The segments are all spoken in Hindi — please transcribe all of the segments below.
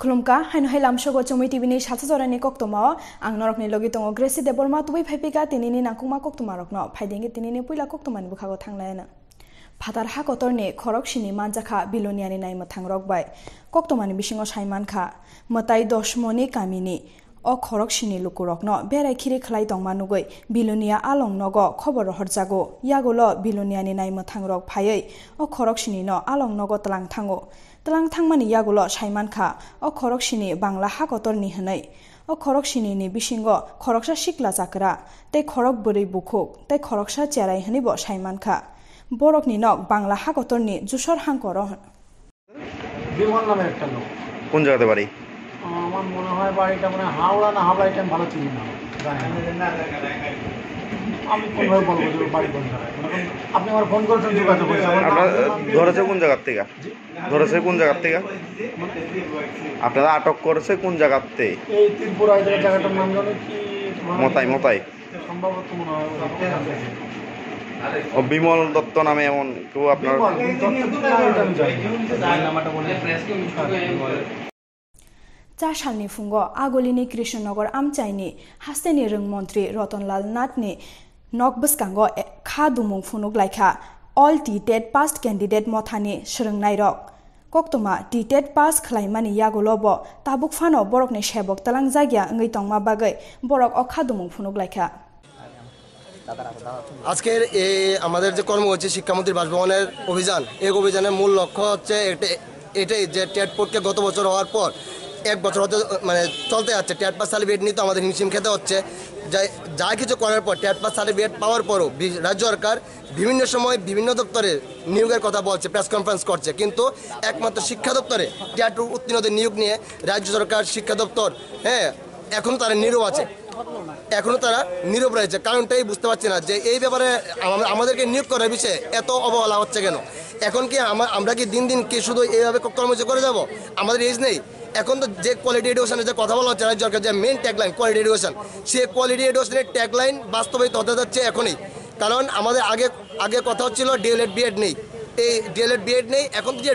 खुलुमका हाइन हाई लामसगो चुमुई टीवी नि सासे जरानि कक्तमा आं नरकनि लगे दङ ग्रेसी देब्बर्मा तुबै फाइपिका तिनिनि नांकुमा कक्तमा रकन फाइदेंगे तिनिनि पुइला कक्तमानि बुखागो थांलायना फादार हा गतरनि खरक सिनि मानजाखा बिलनियानि नायमा थांरकबाय कक्तमानि बिसिङाव साइमानखा मताय 10 मनि कामिनि अ खरक सिनि लुकुरकन बेरायखिरि खलाय दंमा नुगै बिलनिया आलङ नग खबर हरजागो यागोलो बिलनियानि नायमा थांरक फायै अ खरक सिनि न आलङ नग तलां थांगो तलां थांमानि यागोलो साइमानखा अ खरक सिनि बांला हा गतरनि हनै अ खरक सिनिनि बिसिङाव खरकसा सिखला जाकरा तै खरक बोरै बुखुक तै खरकसा चेराय हनिबो साइमानखा बरक नि नक बांला हा गतरनि जुसर हांकर विमान नामे एकटा लोक কোন জায়গাতে বাড়ি আমার মনে হয় বাড়িটা মানে হাওড়া না হাবড়া এটা ভালো চিনি না আমি কোনভাবে বলবো যে বাড়ি কোন জায়গায় আপনি আমার ফোন করেছেন যোগাযোগ করেছেন আপনারা ধরেছে কোন জায়গা থেকে ধরেছে কোন জায়গা থেকে আপনারা আটক করেছে কোন জায়গাতে এই ত্রিপুরা এই জায়গাটার নাম জানো কি মতাই মতাই সম্ভবত মনে হয় বিমল দত্ত নামে এমন কেউ আপনার चा सालनि फुंग आगोलिनि कृष्णनगर आमचाइनि हास्तेनि रोंमन्त्री रतनलाल नाथनि नक बस्कांग खा दुमुं फुनुग लायखा अल टीटेट पास कैंडिडेट मथानि सोलोंनाय रक कक्तमा टीटेट पास खलायमानि यागोलब ताबुक फानो बरकनि सेबक तलां जागिया ngैतंमा बागै बरक अखा दुमुं फुनुग लायखा আজকের এই আমাদের যে কর্মসূচি শিক্ষামন্ত্রী বাসভবনের অভিযান এই অভিযানের মূল লক্ষ্য হচ্ছে এটাই যে টেট পরীক্ষা গত বছর হওয়ার পর এক বছর হতে মানে চলতে যাচ্ছে টেট পাস সার্টিফিকেট নিতে আমাদের হিমশিম খেতে হচ্ছে যা কিছু করার পর টেট পাস সার্টিফিকেট পাওয়ার পরও রাজ্য সরকার বিভিন্ন সময় বিভিন্ন দপ্তরে নিয়োগের কথা বলছে প্রেস কনফারেন্স করছে কিন্তু একমাত্র শিক্ষা দপ্তরে টেট উত্তীর্ণদের নিয়োগ নিয়ে রাজ্য সরকার শিক্ষা দপ্তর হ্যাঁ এখনও তারা নীরব আছে এখনও তারা নীরব রয়েছে কারণটাই বুঝতে পারছি না যে এই ব্যাপারে আমাদেরকে নিয়োগ করার বিষয়ে এত অবহেলা হচ্ছে কেন এখন কি আমরা কি দিন দিন কি শুধু এইভাবে কর্মসূচি করে যাব আমাদের এজ নেই এখন তো যে কোয়ালিটি এডুকেশনের যে কথা বলা হচ্ছে রাজ্য সরকার যে মেন ট্যাগলাইন কোয়ালিটি এডুকেশন সেই কোয়ালিটি এডুকেশনের ট্যাগলাইন বাস্তবায়িত হতে যাচ্ছে এখনই কারণ আমাদের আগে আগে কথা হচ্ছিল ডিএলএড বিএড নেই এই ডিএলএড বিএড নেই এখন যে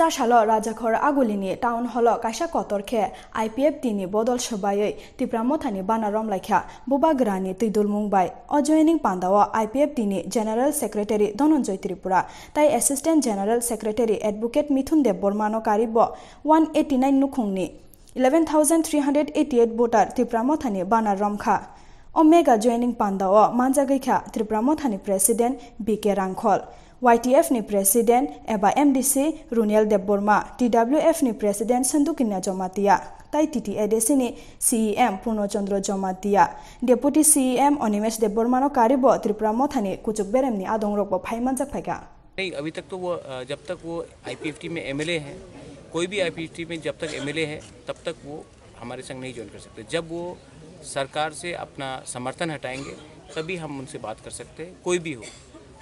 चा साल राजाघर आगुलिनि टाउन हल कायसा कतरखे आईपीएफटी नि बदल सभायै टिप्रा मथानि बाना रमलायखा बुबाग्रानि तैदुल मुंबाय अजयनिं पान्दावा आईपीएफटी नि जेनेरेल सेक्रेटारि धनन्जय त्रिपुरा ताय assistant general secretary advocate Mithun देब्बर्मानो कारिब 189 नुखुंनि 11388 भोटार टिप्रा मथानि बाना रमखा अमेगा जयनिं पान्दावा मानजागैखा टिप्रा मथानि प्रेसिडेंट बीके रांखल YTF नि प्रेसिडेंट एबा MDC रुनियल देब्बर्मा TWF नि प्रेसिडेंट संदुकिन्या जमातिया ताई TTADC नि CEM Purnachandra Jamatia deputy CEM Animesh देब्बर्मानो कारिबो त्रिपुरा मथानि कुचुक बेरेमनि आदंरकबो फाइमानजाक फाइगा नहीं अभी तक तो वो जब तक वो IPFT में MLA है कोई भी IPFT में जब तक MLA है तब तक वो हमारे संग नहीं ज्वाइन कर सकते जब वो सरकार से अपना समर्थन हटाएंगे तभी हम उनसे बात कर सकते हैं कोई भी हो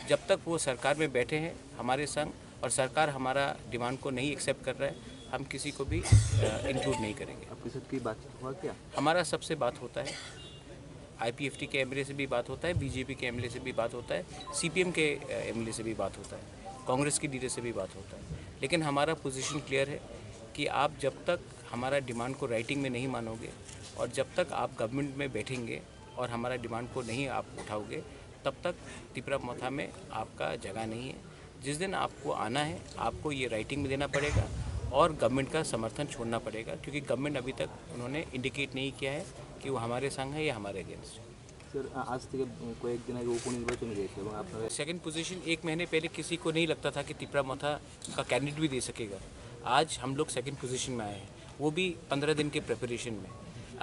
जब तक वो सरकार में बैठे हैं हमारे संग और सरकार हमारा डिमांड को नहीं एक्सेप्ट कर रहा है हम किसी को भी इंक्लूड नहीं करेंगे आपके साथ की बात हुआ क्या हमारा सबसे बात होता है आईपीएफटी के एमएलए से भी बात होता है बीजेपी के एमएलए से भी बात होता है सीपीएम के एमएलए से भी बात होता है कांग्रेस की लीडर से भी बात होता है लेकिन हमारा पोजीशन क्लियर है कि आप जब तक हमारा डिमांड को राइटिंग में नहीं मानोगे और जब तक आप गवर्नमेंट में बैठेंगे और हमारा डिमांड को नहीं आप उठाओगे तब तक तिपरा मोथा में आपका जगह नहीं है जिस दिन आपको आना है आपको ये राइटिंग में देना पड़ेगा और गवर्नमेंट का समर्थन छोड़ना पड़ेगा क्योंकि गवर्नमेंट अभी तक उन्होंने इंडिकेट नहीं किया है कि वो हमारे संग है या हमारे अगेंस्ट है सर आज तक कोई एक दिन उपनिर्वाचन गए सेकंड पोजीशन एक महीने पहले किसी को नहीं लगता था कि तिपरा मोथा का कैंडिडेट भी दे सकेगा आज हम लोग सेकेंड पोजीशन में आए हैं वो भी 15 दिन के प्रिपरेशन में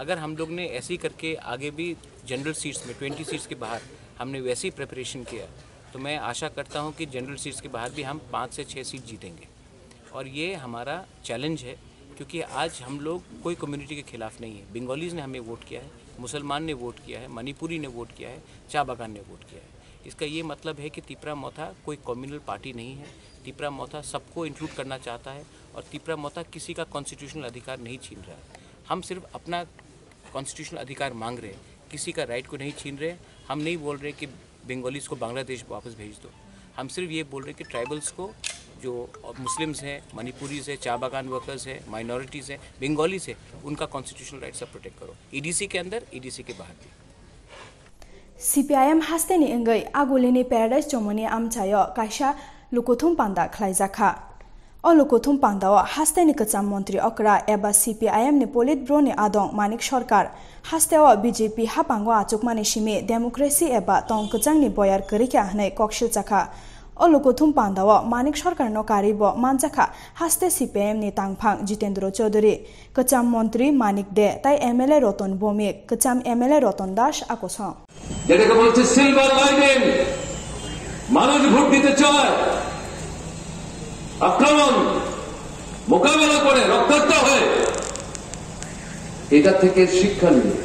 अगर हम लोग ने ऐसे ही करके आगे भी जनरल सीट्स में 20 सीट्स के बाहर हमने वैसी प्रिपरेशन किया तो मैं आशा करता हूं कि जनरल सीट्स के बाहर भी हम 5 से 6 सीट जीतेंगे और ये हमारा चैलेंज है क्योंकि आज हम लोग कोई कम्युनिटी के खिलाफ नहीं है बंगालीज़ ने हमें वोट किया है मुसलमान ने वोट किया है मणिपुरी ने वोट किया है चा बागान ने वोट किया है इसका ये मतलब है कि तिपरा मोथा कोई कम्युनल पार्टी नहीं है तिपरा मोथा सबको इंक्लूड करना चाहता है और तिपरा मोथा किसी का कॉन्स्टिट्यूशनल अधिकार नहीं छीन रहा है हम सिर्फ अपना कॉन्स्टिट्यूशनल अधिकार मांग रहे हैं किसी का राइट को नहीं छीन रहे हम नहीं बोल रहे कि बंगालीज़ को बांग्लादेश वापस भेज दो हम सिर्फ ये बोल रहे हैं कि ट्राइबल्स को जो मुस्लिम्स हैं, मणिपुरीज हैं, चा बागान वर्कर्स हैं, माइनॉरिटीज़ हैं, बंगालीज हैं, उनका कॉन्स्टिट्यूशनल राइट सब प्रोटेक्ट करो, ईडीसी के अंदर, ईडीसी के बाहर भी। सीपीआईएम हास्ते ने एंगई आगोलेने पैराडाइज चौमने आमचायो काशा लुकोथुम पांडा खलाइजाखा और लुकोथुम पांडाओ हास्ते ने कचाम मंत्री अकरा एबा सीपीआईएम ने पोलित ब्रो ने आदोंग मानिक सरकार हास्तेओ बीजेपी हा पांगो आचुक माने शिमे डेमोक्रेसी एबा तोंग कचांग ने बयार करिका हनै कक्षिल चाखा और लुकोथुम पांडाओ मानिक सरकार नो कारिब मानजाखा हास्ते सीपीआईएम ने तांगफांग जितेंद्र चौधरी कचाम मंत्री मानिक दे ताई एमएलए रतन भौमिक कचाम एमएलए रतन दास आकोसं যেটাকে বলছে সিলভার লাইনিং, মানুষ ভোট দিতে চায়, আক্রমণ মোকাবেলা করে রক্তাক্ত হয়ে, এটা থেকে শিক্ষা নিয়ে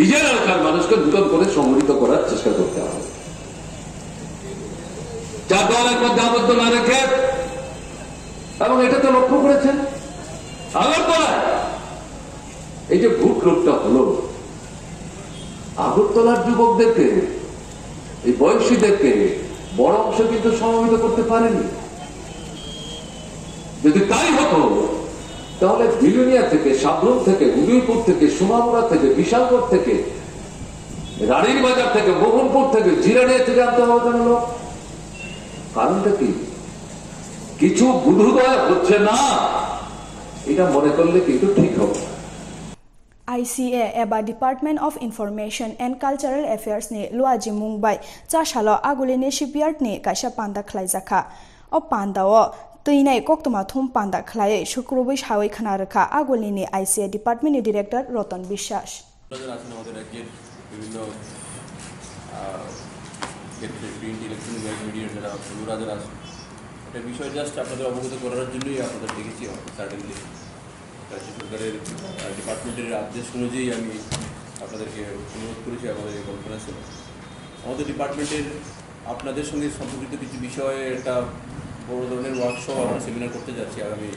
নিজের এলাকার মানুষকে নতুন করে সংগঠিত করার চেষ্টা করতে হবে। যা দলের মধ্যে আবদ্ধ না রেখে, এবং এটা তো লক্ষ্য করেছেন আবার করা, এই যে ভোট লুটটা হলো আগরতলার যুবকদেরকে, এই বয়সীদেরকে বড় অংশ কিন্তু সমবেত করতে পারেনি। যদি তাই হতো তাহলে বিলুনিয়া থেকে, সাবরুম থেকে, হুদুইপুর থেকে, সুমামুরা থেকে, বিশালগড় থেকে, রানীর বাজার থেকে, মোহনপুর থেকে, জিরানিয়া থেকে আনতে হবে কেন? কারণটা কি? কিছু বুধুদয় হচ্ছে না, এটা মনে করলে কিন্তু ঠিক হবে। ICA एबा department of information and cultural affairs ने लुआजी मुंबई चाशालो आगुलेने शिपयार्ड ने काशा पांडा खलाइजाखा और पांडाओ तईने कोकतमा थुम पांडा खलाये शुक्रबिश हावई खाना रखा आगुलेने ICA department director Ratan Biswas রাজ্য সরকারের ডিপার্টমেন্টের আদেশ অনুযায়ী আমি আপনাদেরকে অনুরোধ করেছি। আমাদের এই কনফারেন্স আমাদের ডিপার্টমেন্টের আপনাদের সঙ্গে সম্পর্কিত কিছু বিষয়ে একটা বড় ধরনের ওয়ার্কশপ আমরা সেমিনার করতে যাচ্ছি। আগামী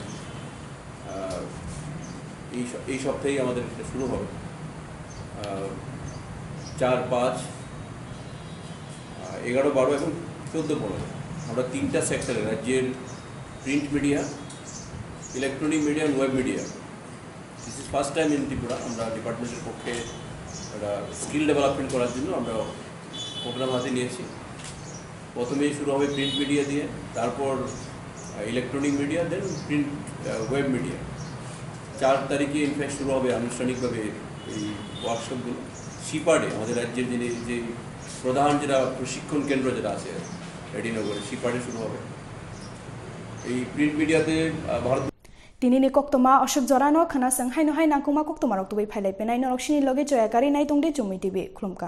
এই সপ্তাহেই আমাদের এটা শুরু হবে। 4, 5, 11, 12 এবং 14, 15 আমরা 3টা সেক্টরে রাজ্যের প্রিন্ট মিডিয়া, ইলেকট্রনিক মিডিয়া এবং web media. This is first time in Tripura আমরা ডিপার্টমেন্টের পক্ষে একটা স্কিল ডেভেলপমেন্ট করার জন্য আমরা প্রোগ্রাম হাতে নিয়েছি। প্রথমেই শুরু হবে প্রিন্ট মিডিয়া দিয়ে, তারপর electronic media, then print web media. 4 তারিখে ইনফ্যাক্ট শুরু হবে আনুষ্ঠানিকভাবে এই ওয়ার্কশপগুলো। শিপার্ডে আমাদের রাজ্যের যে প্রধান যেটা প্রশিক্ষণ কেন্দ্র যেটা আছে রেডিনগরে, শিপার্ডে শুরু হবে। এই প্রিন্ট মিডিয়াতে ভারত तिनी कक्तमा अशोक जरानो खाना संग हाई नाकुमा कक्तमा रक्तुबई फाइलाइपेनाय नरक्षिनि लगे जयाकारी नायतंगदे चुमुई टीवी खुलुमका।